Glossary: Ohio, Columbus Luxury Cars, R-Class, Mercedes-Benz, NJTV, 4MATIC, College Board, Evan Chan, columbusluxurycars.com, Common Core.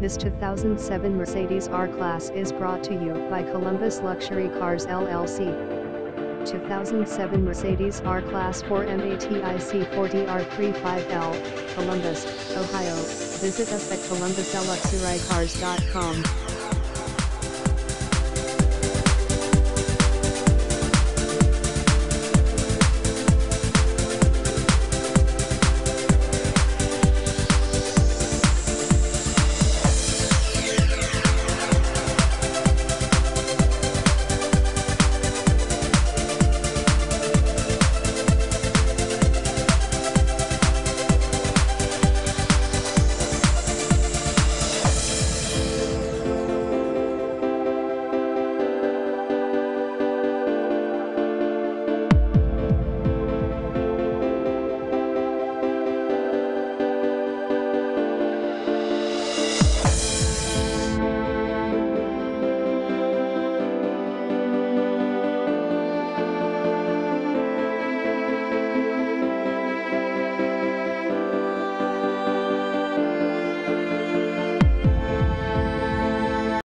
This 2007 Mercedes R-Class is brought to you by Columbus Luxury Cars LLC. 2007 Mercedes R-Class 4MATIC 4DR35L, Columbus, Ohio. Visit us at columbusluxurycars.com.